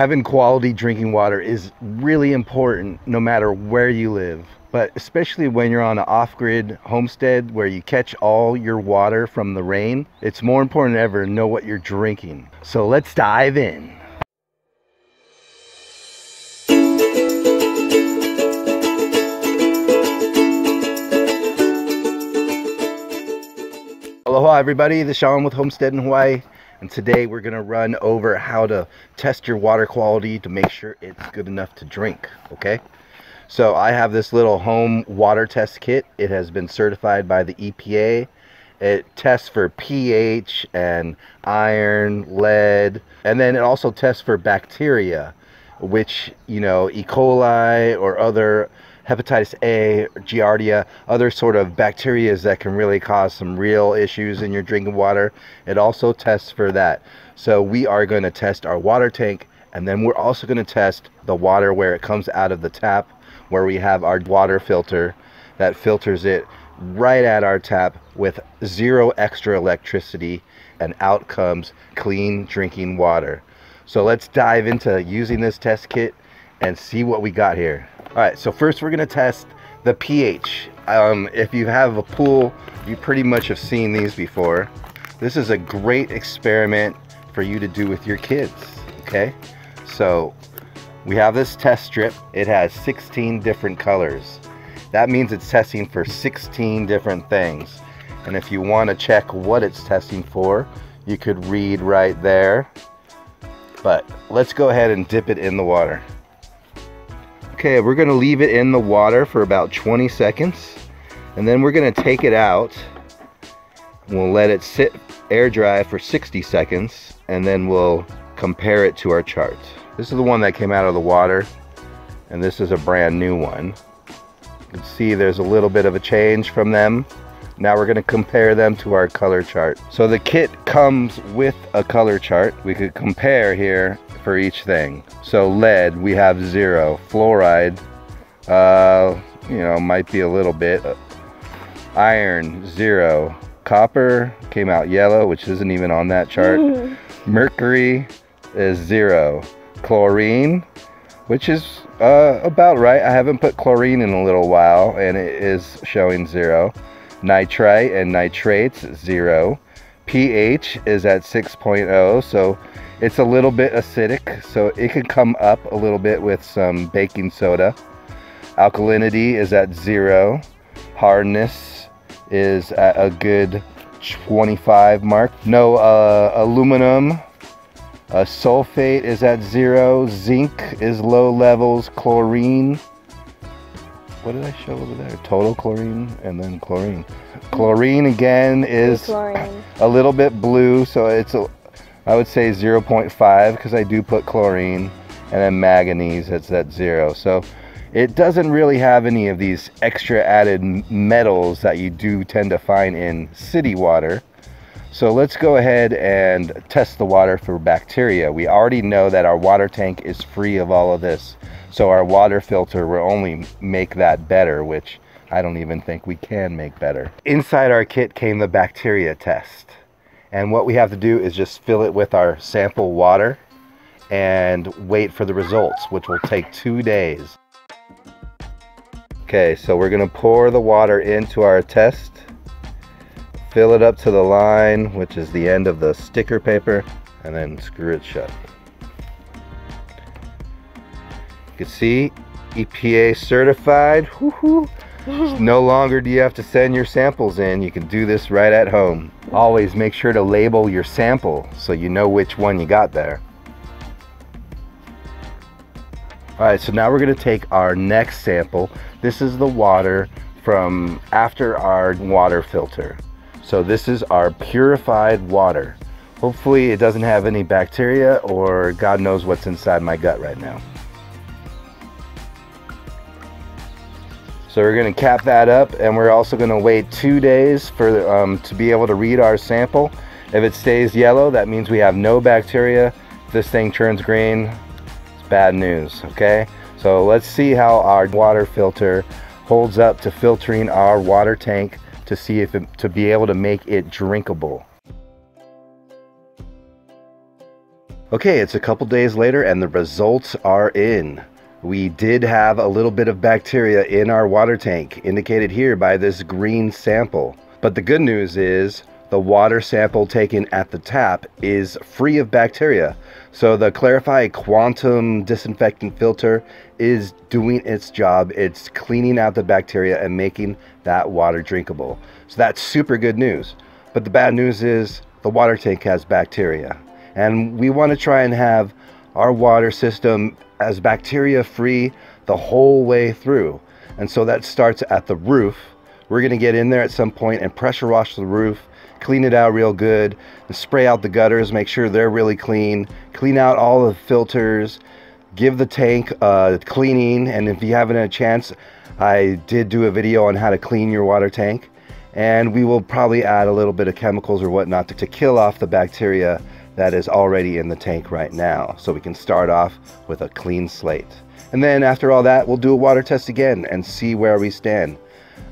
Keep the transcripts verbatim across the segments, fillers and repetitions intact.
having quality drinking water is really important no matter where you live, but especially when you're on an off-grid homestead where you catch all your water from the rain, it's more important than ever to know what you're drinking. So let's dive in. Aloha everybody, this is Sean with Homesteadin' Hawaii, and today we're going to run over how to test your water quality to make sure it's good enough to drink, okay? So I have this little home water test kit. It has been certified by the E P A. It tests for pH and iron, lead, and then it also tests for bacteria, which, you know, E. coli or other Hepatitis A, Giardia, other sort of bacteria that can really cause some real issues in your drinking water. It also tests for that. So we are going to test our water tank, and then we're also going to test the water where it comes out of the tap, where we have our water filter that filters it right at our tap with zero extra electricity, and out comes clean drinking water. So let's dive into using this test kit and see what we got here. All right, so first we're gonna test the pH. Um, if you have a pool, you pretty much have seen these before. This is a great experiment for you to do with your kids, okay? So we have this test strip. It has sixteen different colors. That means it's testing for sixteen different things. And if you wanna check what it's testing for, you could read right there. But let's go ahead and dip it in the water. Okay, we're gonna leave it in the water for about twenty seconds, and then we're gonna take it out. We'll let it sit air dry for sixty seconds, and then we'll compare it to our chart. This is the one that came out of the water, and this is a brand new one. You can see there's a little bit of a change from them. Now we're gonna compare them to our color chart. So the kit comes with a color chart. We could compare here for each thing. So lead, we have zero. Fluoride, uh, you know, might be a little bit. Iron, zero. Copper came out yellow, which isn't even on that chart. Mercury is zero. Chlorine, which is uh, about right. I haven't put chlorine in a little while, and it is showing zero. Nitrite and nitrates, zero. pH is at six point oh, so it's a little bit acidic, so it could come up a little bit with some baking soda. Alkalinity is at zero. Hardness is at a good twenty-five mark. No uh, aluminum. Uh, sulfate is at zero. Zinc is low levels. Chlorine. What did I show over there? Total chlorine and then chlorine. Chlorine again is chlorine. A little bit blue, so it's, a, I would say zero point five because I do put chlorine, and then manganese, it's at zero. So it doesn't really have any of these extra added metals that you do tend to find in city water. So let's go ahead and test the water for bacteria. We already know that our water tank is free of all of this. So our water filter will only make that better, which I don't even think we can make better. Inside our kit came the bacteria test. And what we have to do is just fill it with our sample water and wait for the results, which will take two days. Okay, so we're gonna pour the water into our test, fill it up to the line, which is the end of the sticker paper, and then screw it shut. You can see E P A certified. No longer do you have to send your samples in. You can do this right at home. Always make sure to label your sample so you know which one you got there. All right, so now we're going to take our next sample. This is the water from after our water filter. So this is our purified water. Hopefully it doesn't have any bacteria, or God knows what's inside my gut right now. So we're going to cap that up, and we're also going to wait two days for um, to be able to read our sample. If it stays yellow, that means we have no bacteria. If this thing turns green, it's bad news, okay? So let's see how our water filter holds up to filtering our water tank to see if it, to be able to make it drinkable. Okay, it's a couple days later and the results are in. We did have a little bit of bacteria in our water tank, indicated here by this green sample. But the good news is the water sample taken at the tap is free of bacteria. So the Clarify Quantum Disinfectant Filter is doing its job. It's cleaning out the bacteria and making that water drinkable. So that's super good news. But the bad news is the water tank has bacteria. And we want to try and have our water system as bacteria free the whole way through. And so that starts at the roof. We're going to get in there at some point and pressure wash the roof, clean it out real good, and spray out the gutters, make sure they're really clean, clean out all the filters, give the tank a cleaning. And if you haven't had a chance, I did do a video on how to clean your water tank. And we will probably add a little bit of chemicals or whatnot to, to kill off the bacteria that is already in the tank right now, so we can start off with a clean slate. And then after all that, we'll do a water test again and see where we stand.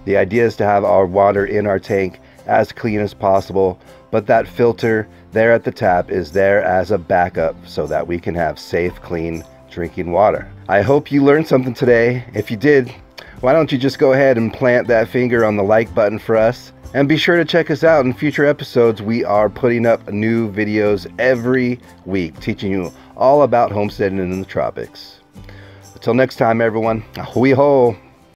The idea is to have our water in our tank as clean as possible, but that filter there at the tap is there as a backup so that we can have safe, clean drinking water. I hope you learned something today. If you did, why don't you just go ahead and plant that finger on the like button for us? And be sure to check us out in future episodes. We are putting up new videos every week, teaching you all about homesteading in the tropics. Until next time, everyone, ahui ho!